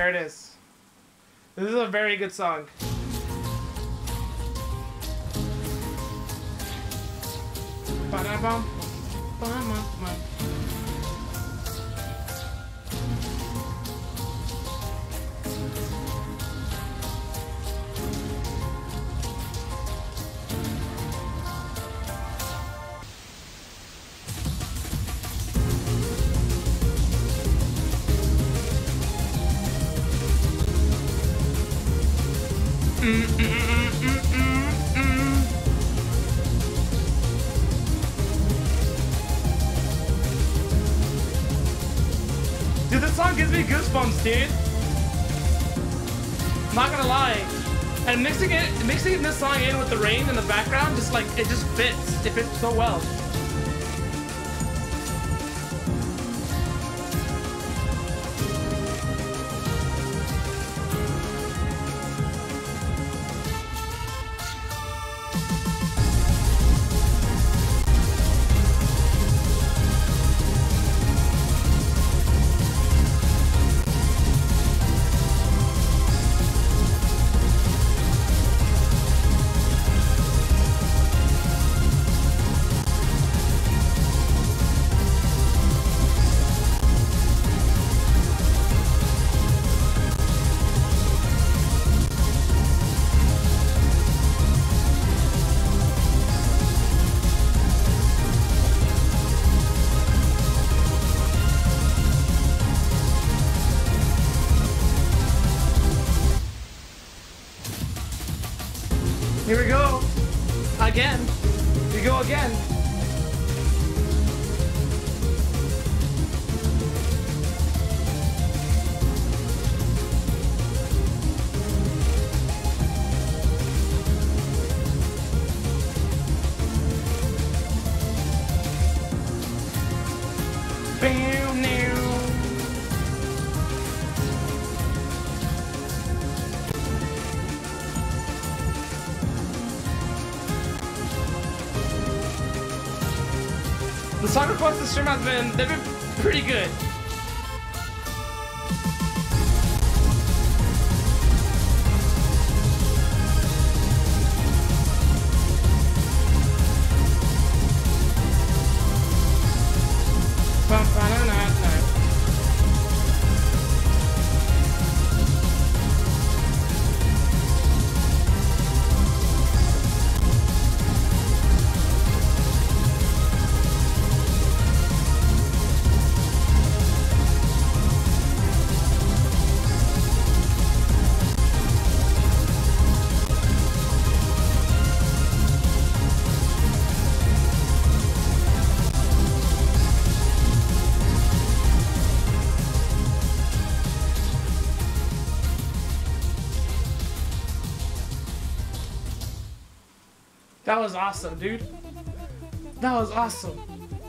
Here it is. This is a very good song. Dude, this song gives me goosebumps, dude. I'm not gonna lie. And mixing this song in with the rain in the background, just like, it just fits. It fits so well. Here we go. Again. We go again. Bam, now. The song requests this stream has been, they've been pretty good. That was awesome, dude. That was awesome.